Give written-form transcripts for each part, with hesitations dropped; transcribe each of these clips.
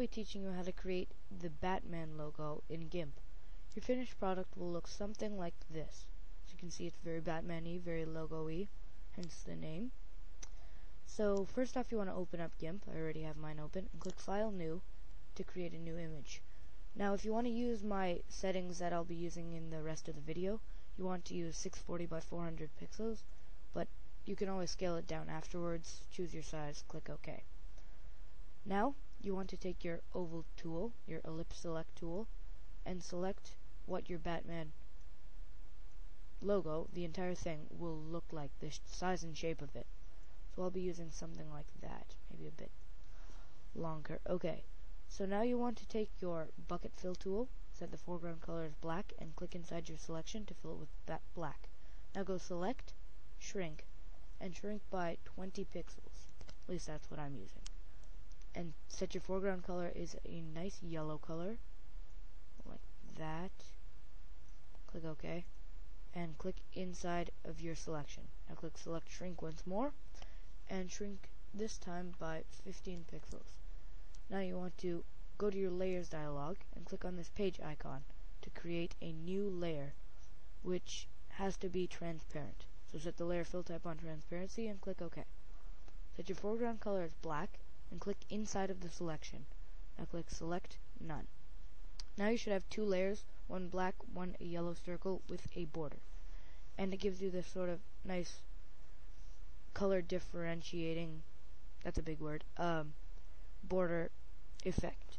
be teaching you how to create the Batman logo in GIMP. Your finished product will look something like this. As you can see, it's very Batman-y, very logo-y, hence the name. So first off, you want to open up GIMP. I already have mine open, and click File, New to create a new image. Now if you want to use my settings that I'll be using in the rest of the video, you want to use 640 by 400 pixels, but you can always scale it down afterwards. Choose your size, click OK. Now you want to take your oval tool, your ellipse select tool, and select what your Batman logo, the entire thing, will look like, the size and shape of it. So I'll be using something like that, maybe a bit longer. Okay, so now you want to take your bucket fill tool, set the foreground color as black, and click inside your selection to fill it with that black. Now go select, shrink, and shrink by 20 pixels. At least that's what I'm using. And set your foreground color is a nice yellow color, like that. Click OK, and click inside of your selection. Now click select, shrink once more, and shrink this time by 15 pixels. Now you want to go to your layers dialog and click on this page icon to create a new layer, which has to be transparent. So set the layer fill type on transparency and click OK. Set your foreground color as black and click inside of the selection. Now click select, none. Now you should have two layers, one black, one a yellow circle with a border. And it gives you this sort of nice color differentiating, that's a big word, border effect.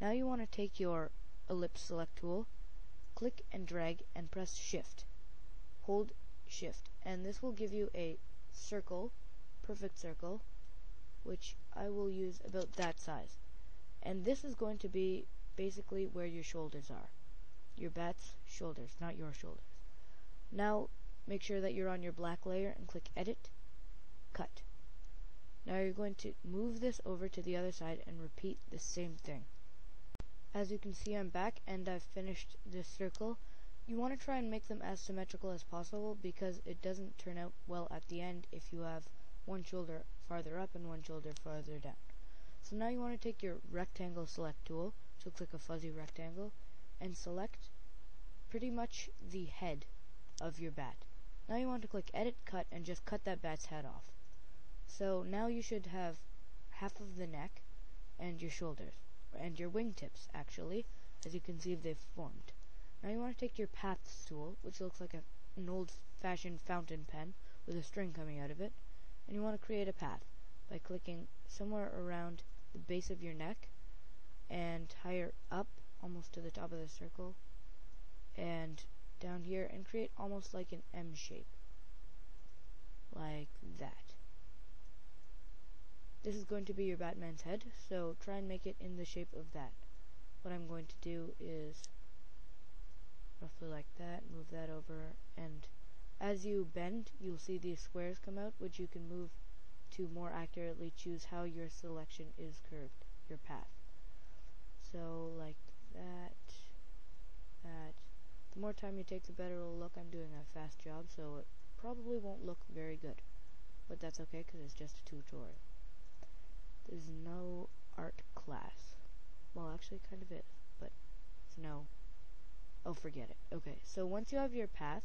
Now you want to take your ellipse select tool, click and drag and press shift. Hold shift, and this will give you a circle, perfect circle, which I will use about that size. And this is going to be basically where your shoulders are. Your bat's shoulders, not your shoulders. Now make sure that you're on your black layer and click edit, cut. Now you're going to move this over to the other side and repeat the same thing. As you can see, I'm back and I've finished this circle. You want to try and make them as symmetrical as possible, because it doesn't turn out well at the end if you have one shoulder farther up and one shoulder farther down. So now you want to take your rectangle select tool, so click a fuzzy rectangle, and select pretty much the head of your bat. Now you want to click edit, cut, and just cut that bat's head off. So now you should have half of the neck and your shoulders, and your wingtips actually, as you can see they've formed. Now you want to take your paths tool, which looks like an old-fashioned fountain pen with a string coming out of it, and you want to create a path by clicking somewhere around the base of your neck and higher up, almost to the top of the circle, and down here, and create almost like an M shape, like that. This is going to be your Batman's head, so try and make it in the shape of that. What I'm going to do is roughly like that, move that over, and as you bend, you'll see these squares come out, which you can move to more accurately choose how your selection is curved, your path. So like that, that. The more time you take, the better it'll look. I'm doing a fast job, so it probably won't look very good, but that's okay because it's just a tutorial. There's no art class. Well, actually kind of is, but it's no. Oh, forget it. Okay, so once you have your path,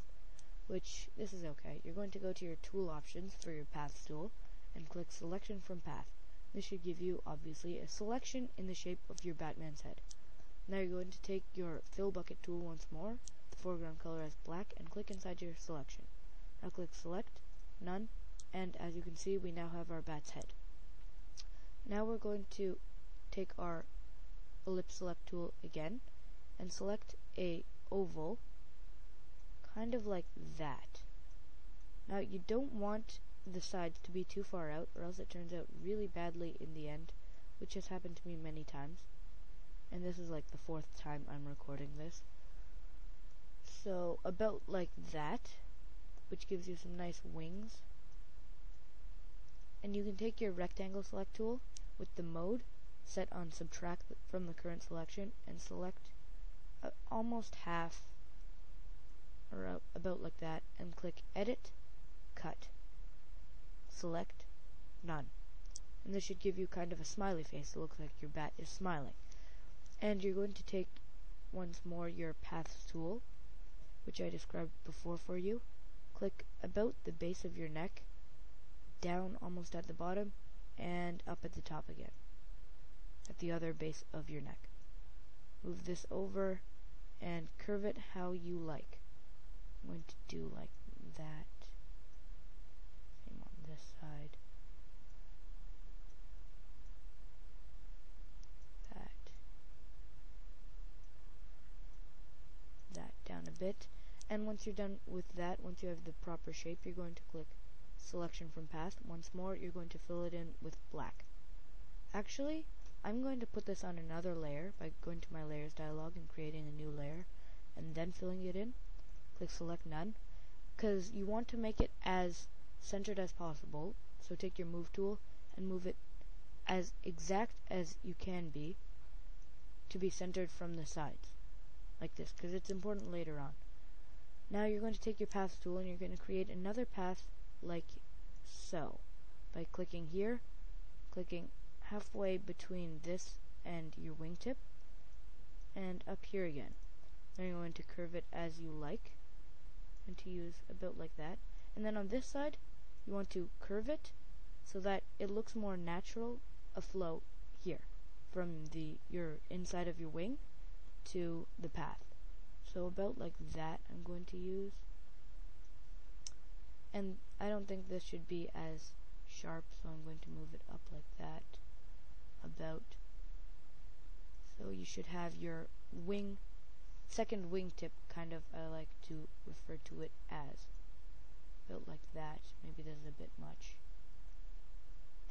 which this is okay, you're going to go to your tool options for your path tool and click selection from path. This should give you obviously a selection in the shape of your Batman's head. Now you're going to take your fill bucket tool once more, the foreground color as black, and click inside your selection. Now click select, none, and as you can see, we now have our bat's head. Now we're going to take our ellipse select tool again and select a oval, kind of like that. Now you don't want the sides to be too far out, or else it turns out really badly in the end, which has happened to me many times, and this is like the fourth time I'm recording this. So about like that, which gives you some nice wings. And you can take your rectangle select tool with the mode set on subtract from the current selection and select almost half, or about like that, and click edit, cut, select, none. and this should give you kind of a smiley face to look like your bat is smiling. And you're going to take once more your paths tool, which I described before for you, click about the base of your neck, down almost at the bottom, and up at the top again, at the other base of your neck. Move this over and curve it how you like. I'm going to do like that. Same on this side. That down a bit. And once you're done with that, once you have the proper shape, you're going to click selection from past. Once more, you're going to fill it in with black. Actually, I'm going to put this on another layer by going to my layers dialog and creating a new layer and then filling it in. Click select none, because you want to make it as centered as possible. So take your move tool and move it as exact as you can be to be centered from the sides, like this, because it's important later on. Now you're going to take your path tool and you're going to create another path like so by clicking here, clicking halfway between this and your wingtip, and up here again. Then you're going to curve it as you like, and to use a bit like that. And then on this side, you want to curve it so that it looks more natural afloat here from your inside of your wing to the path. So about like that I'm going to use. And I don't think this should be as sharp, so I'm going to move it up like that. About. So you should have your wing, second wingtip kind of, I like to refer to it as. About like that. Maybe this is a bit much.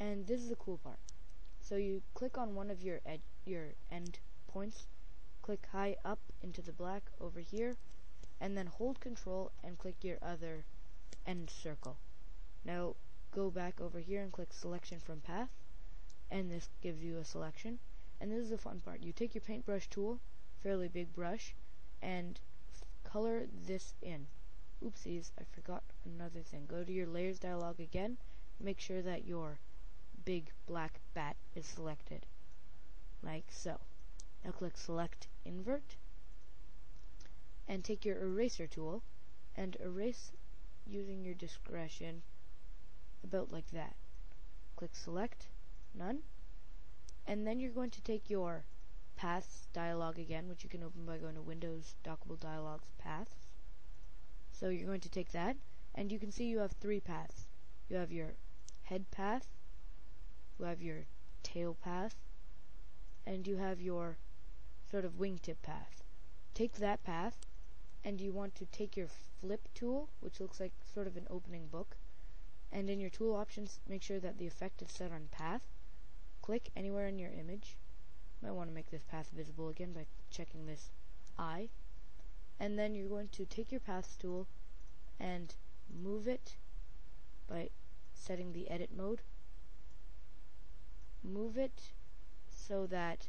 And this is the cool part. So you click on one of your end points, click high up into the black over here, and then hold control and click your other end circle. Now go back over here and click selection from path, and this gives you a selection. And this is the fun part. You take your paintbrush tool, fairly big brush, and color this in. Oopsies, I forgot another thing. Go to your layers dialog again, make sure that your big black bat is selected, like so. Now click select invert and take your eraser tool and erase using your discretion about like that. Click select none, and then you're going to take your paths dialog again, which you can open by going to Windows, Dockable Dialogs, Paths. So you're going to take that, and you can see you have three paths. You have your head path, you have your tail path, and you have your sort of wingtip path. Take that path, and you want to take your flip tool, which looks like sort of an opening book, and in your tool options, make sure that the effect is set on path. Click anywhere in your image. Might want to make this path visible again by checking this eye. And then you're going to take your paths tool and move it by setting the edit mode. Move it so that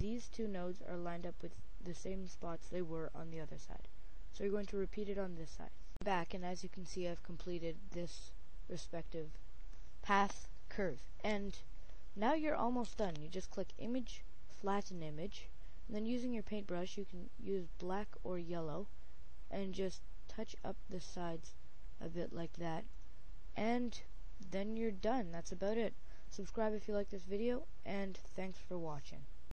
these two nodes are lined up with the same spots they were on the other side. So you're going to repeat it on this side. Back, and as you can see, I've completed this respective path curve. And now you're almost done. You just click image, flatten image, and then using your paintbrush, you can use black or yellow, and just touch up the sides a bit like that. And then you're done. That's about it. Subscribe if you like this video, and thanks for watching.